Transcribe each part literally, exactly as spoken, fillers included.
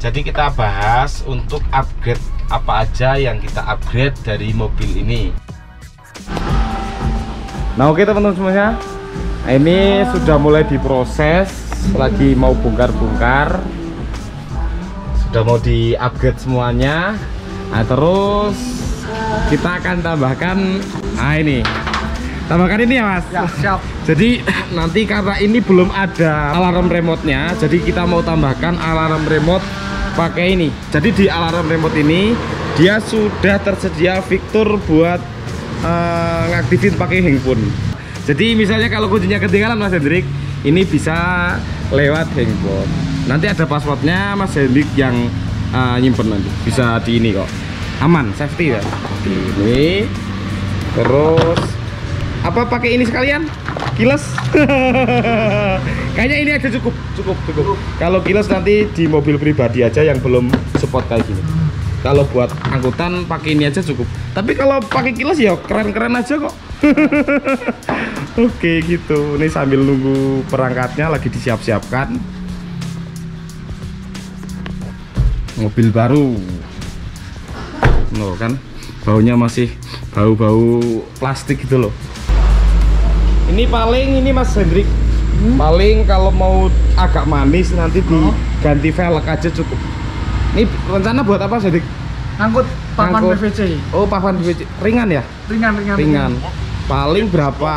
Jadi kita bahas untuk upgrade apa aja yang kita upgrade dari mobil ini. Nah oke teman-teman semuanya, ini sudah mulai diproses, lagi mau bongkar-bongkar, sudah mau di upgrade semuanya. Nah terus kita akan tambahkan, nah ini tambahkan ini ya mas ya, siap. Jadi nanti karena ini belum ada alarm remote nya jadi kita mau tambahkan alarm remote pakai ini. Jadi di alarm remote ini dia sudah tersedia fitur buat uh, ngaktifin pakai handphone. Jadi misalnya kalau kuncinya ketinggalan mas Hendrik, ini bisa lewat handphone. Nanti ada passwordnya mas Hendrik yang uh, nyimpen, nanti bisa di ini kok, aman, safety ya. Ini terus apa pakai ini sekalian kilas. Kayaknya ini aja cukup cukup cukup kalau kilas nanti di mobil pribadi aja yang belum support kayak gini. Kalau buat angkutan pakai ini aja cukup, tapi kalau pakai kilas ya keren-keren aja kok. Oke gitu. Ini sambil nunggu perangkatnya lagi disiap-siapkan. Mobil baru loh kan, baunya masih bau-bau plastik gitu loh. Ini paling ini mas Hendrik, hmm? paling kalau mau agak manis nanti diganti velg aja cukup. Ini rencana buat apa Hendrik? Angkut papan B V C. Oh papan B V C, ringan ya? Ringan, ringan. Ringan. Paling berapa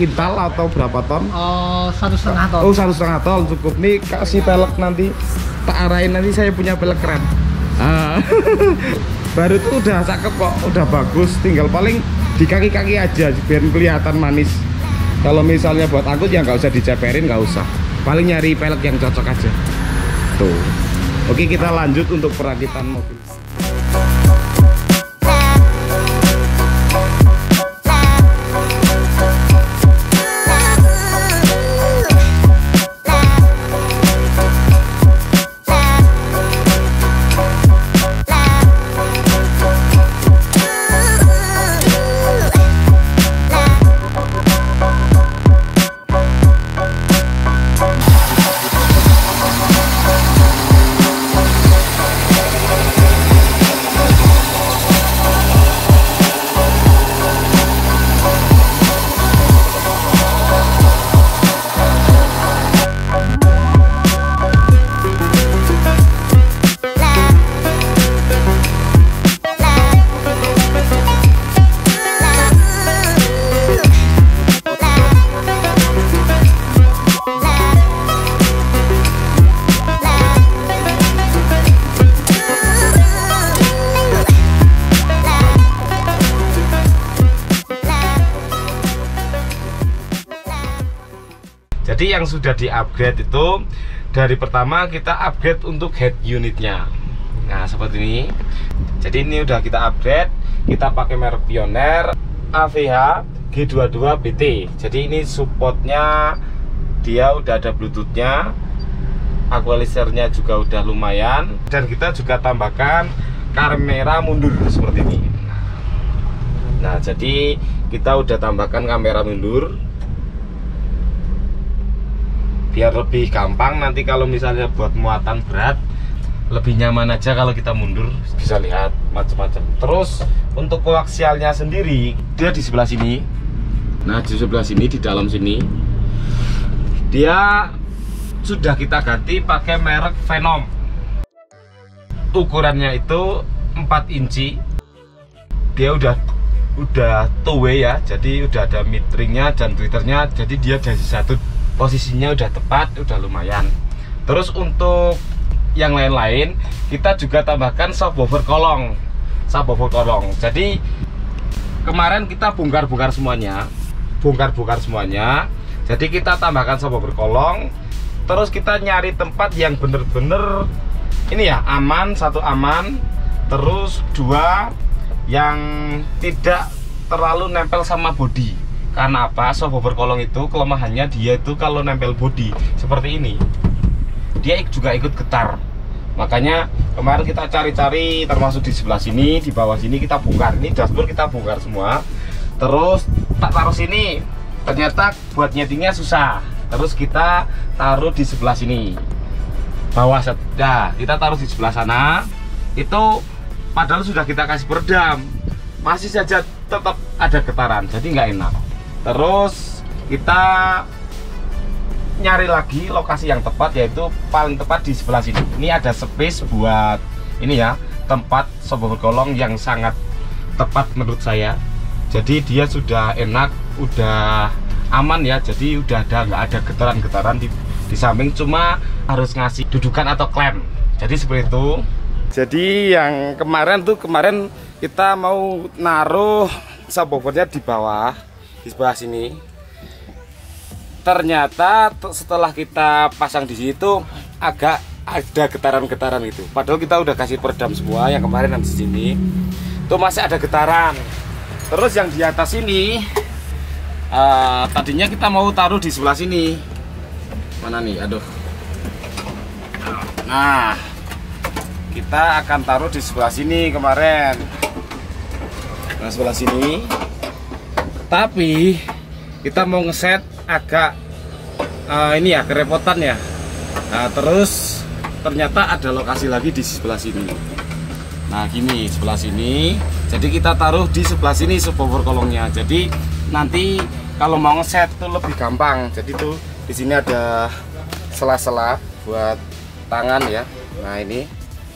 kintal atau berapa ton? Oh satu setengah ton. Oh satu setengah ton cukup. Nih kasih velg nanti, tak arahin nanti saya punya velg keren. Ah. Baru tuh udah cakep kok, udah bagus. Tinggal paling di kaki-kaki aja biar kelihatan manis. Kalau misalnya buat angkut ya nggak usah diceperin, nggak usah, paling nyari pelek yang cocok aja tuh. Oke kita lanjut untuk perakitan mobil. Jadi yang sudah di upgrade itu dari pertama kita upgrade untuk head unitnya. Nah seperti ini. Jadi ini udah kita upgrade, kita pakai merek Pioneer A V H G dua dua B T. Jadi ini supportnya dia udah ada bluetoothnya, equalizernya juga udah lumayan, dan kita juga tambahkan kamera mundur seperti ini. Nah jadi kita udah tambahkan kamera mundur biar lebih gampang nanti kalau misalnya buat muatan berat, lebih nyaman aja kalau kita mundur, bisa lihat macam-macam. Terus untuk koaksialnya sendiri dia di sebelah sini. Nah di sebelah sini, di dalam sini dia sudah kita ganti pakai merek Venom. Ukurannya itu empat inci. Dia udah udah two way ya, jadi udah ada mid ringnya dan twitternya. Jadi dia dari satu posisinya udah tepat, udah lumayan. Terus untuk yang lain-lain kita juga tambahkan subwoofer kolong, subwoofer kolong. Jadi kemarin kita bongkar-bongkar semuanya, bongkar-bongkar semuanya. Jadi kita tambahkan subwoofer kolong. Terus kita nyari tempat yang bener-bener ini ya, aman, satu aman. Terus dua yang tidak terlalu nempel sama body. Karena apa? Subwoofer kolong itu kelemahannya dia itu kalau nempel bodi seperti ini dia juga ikut getar. Makanya kemarin kita cari-cari, termasuk di sebelah sini, di bawah sini kita bongkar. Ini dashboard kita bongkar semua. Terus tak taruh sini, ternyata buat nyetingnya susah. Terus kita taruh di sebelah sini. bawah set. Nah, kita taruh di sebelah sana. Itu padahal sudah kita kasih peredam, masih saja tetap ada getaran, jadi nggak enak. Terus kita nyari lagi lokasi yang tepat, yaitu paling tepat di sebelah sini. Ini ada space buat ini ya, tempat sobor bergolong yang sangat tepat menurut saya. Jadi dia sudah enak, udah aman ya, jadi udah ada nggak ada getaran-getaran di di samping, cuma harus ngasih dudukan atau klaim, jadi seperti itu. Jadi yang kemarin tuh kemarin kita mau naruh subwoofernya di bawah, di sebelah sini. Ternyata setelah kita pasang di situ agak ada getaran-getaran itu. Padahal kita udah kasih peredam semua yang kemarin di sini, tuh masih ada getaran. Terus yang di atas ini uh, tadinya kita mau taruh di sebelah sini. Mana nih, aduh. Nah, kita akan taruh di sebelah sini kemarin, nah, sebelah sini. Tapi kita mau ngeset agak uh, ini ya, kerepotan ya. Nah, terus ternyata ada lokasi lagi di sebelah sini. Nah, gini sebelah sini. Jadi kita taruh di sebelah sini subwoofer kolongnya. Jadi nanti kalau mau ngeset tuh lebih gampang. Jadi tuh di sini ada sela-sela buat tangan ya. Nah ini,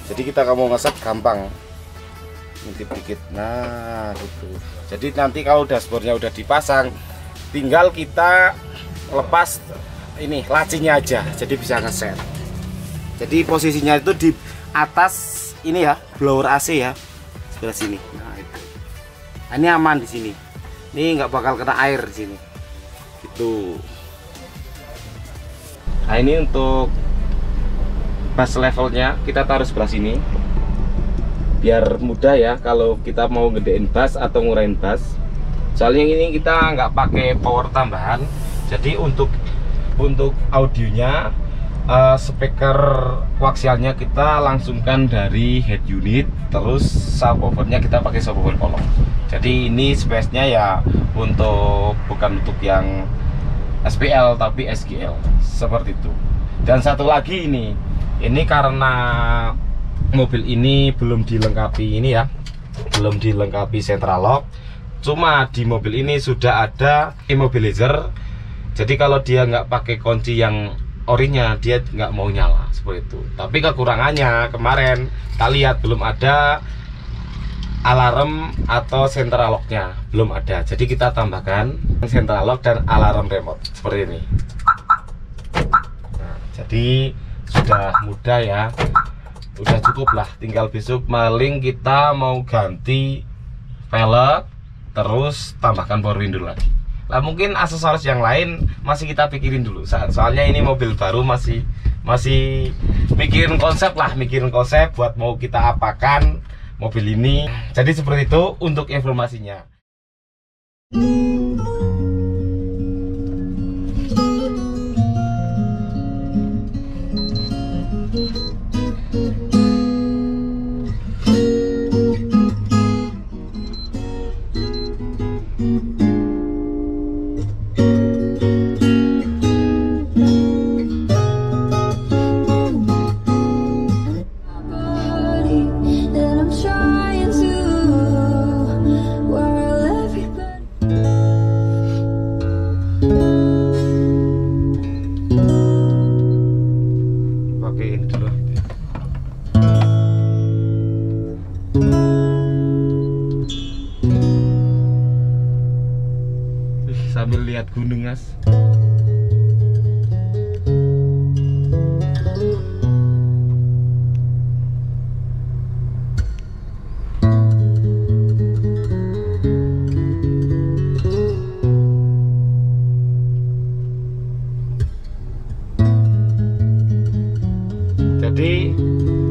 jadi kita mau ngeset gampang, ngintip dikit. Nah gitu. Jadi nanti kalau dashboardnya udah dipasang, tinggal kita lepas ini lacinya aja, jadi bisa ngeset. Jadi posisinya itu di atas ini ya, blower A C ya, sebelah sini. Nah itu, ini aman di sini. Ini nggak bakal kena air di sini. Gitu. Nah ini untuk base levelnya kita taruh sebelah sini, biar mudah ya kalau kita mau gedein base atau ngurain base. Soalnya ini kita nggak pakai power tambahan. Jadi untuk untuk audionya, uh, speaker koaksialnya kita langsungkan dari head unit. Terus subwoofernya kita pakai subwoofer kolong. Jadi ini space-nya ya untuk bukan untuk yang S P L tapi S G L seperti itu. Dan satu lagi ini, ini karena mobil ini belum dilengkapi ini ya, belum dilengkapi central lock. Cuma di mobil ini sudah ada immobilizer. Jadi kalau dia nggak pakai kunci yang orinya, dia nggak mau nyala seperti itu. Tapi kekurangannya kemarin kita lihat belum ada alarm atau central locknya, belum ada. Jadi kita tambahkan central lock dan alarm remote seperti ini. Nah, jadi sudah mudah ya, udah cukup lah. Tinggal besok maling kita mau ganti velg, terus tambahkan power window lagi lah. Mungkin aksesoris yang lain masih kita pikirin dulu, soalnya ini mobil baru, masih masih mikirin konsep lah, mikirin konsep buat mau kita apakan mobil ini. Jadi seperti itu untuk informasinya. Sambil lihat gunung, Mas. Jadi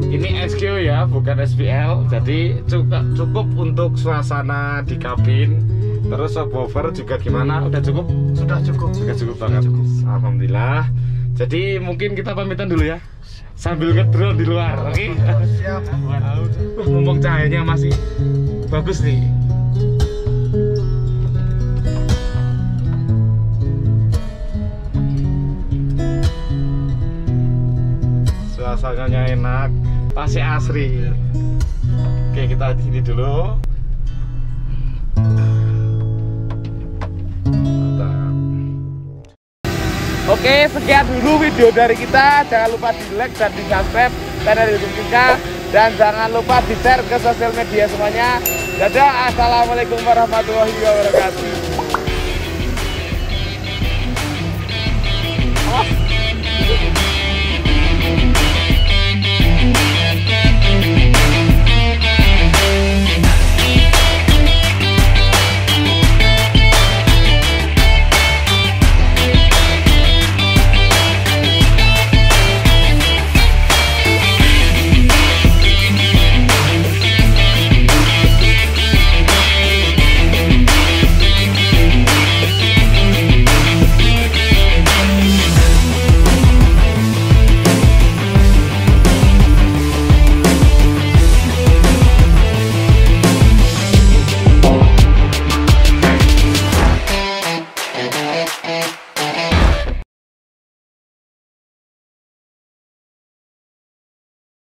ini S Q ya, bukan S P L. Jadi cukup, cukup untuk suasana di kabin. Terus subwoofer juga gimana? Udah cukup? Sudah cukup. Sudah cukup banget. Sudah cukup. Alhamdulillah. Jadi mungkin kita pamitan dulu ya, sambil ngedrone di luar. Oke? Siap. Mumpung cahayanya masih bagus nih. rasanya enak, pasti asri. Oke, kita di sini dulu. Oke, sekian dulu video dari kita. Jangan lupa di like dan di subscribe channel YouTube kita, dan jangan lupa di share ke sosial media semuanya. Dadah, assalamualaikum warahmatullahi wabarakatuh.